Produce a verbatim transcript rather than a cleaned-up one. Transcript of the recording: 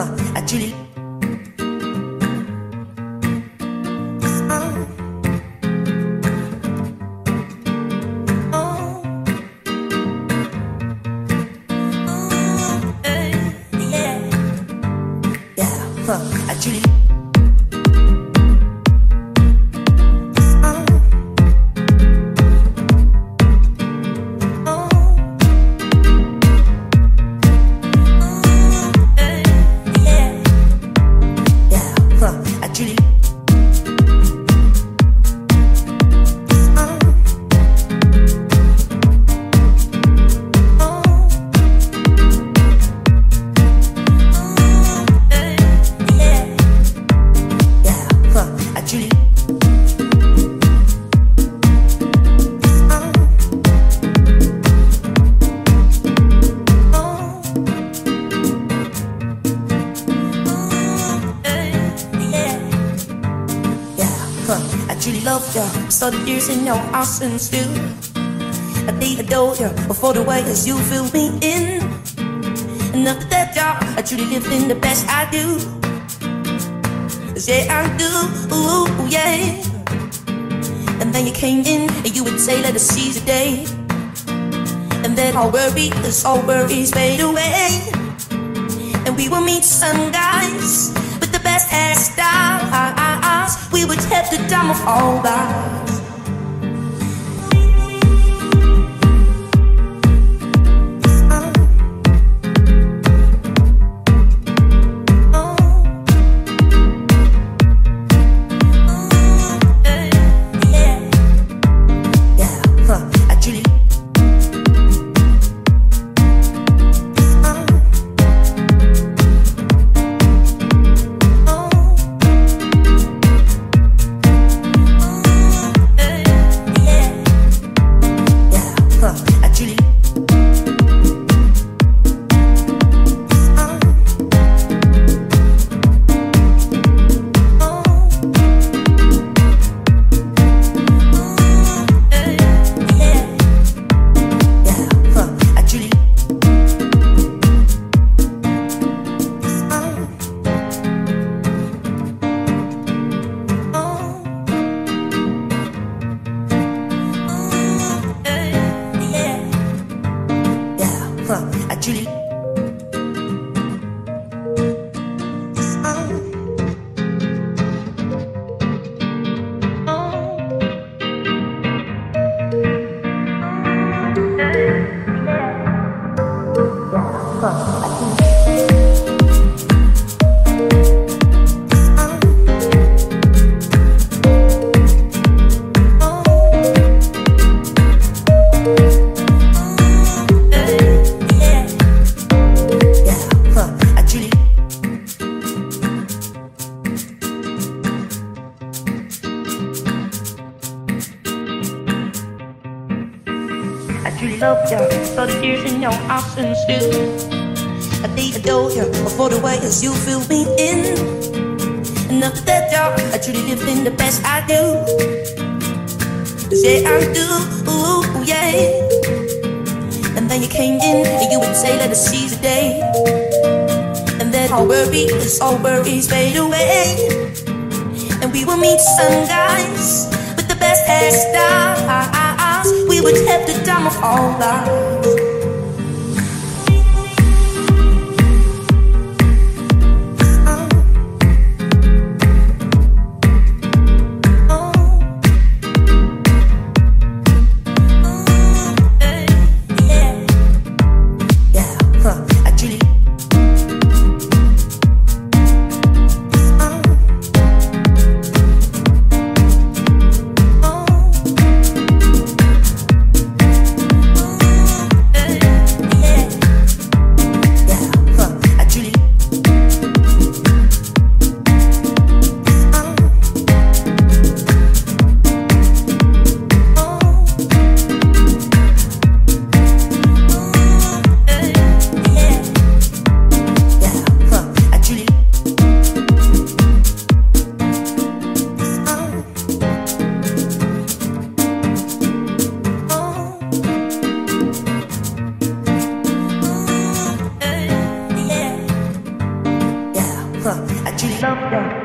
huh, a Julie. So the years in your arms still, I did adore you before the way as you fill me in. And after that, y'all, I truly live in the best I do. Yeah, I do, ooh, yeah. And then you came in and you would say, let us seize the day. And then all worries, all worries fade away. And we will meet some guys with the best ass styles. We would have the time of all that. You fill me in, and after that, y'all, I truly live in the best I do. Yeah, I do, ooh, yeah. And then you came in, and you would say, let us seize the day. And then all worries, all worries fade away. And we will meet some guys with the best hairstyles. We would have the time of all lives. go.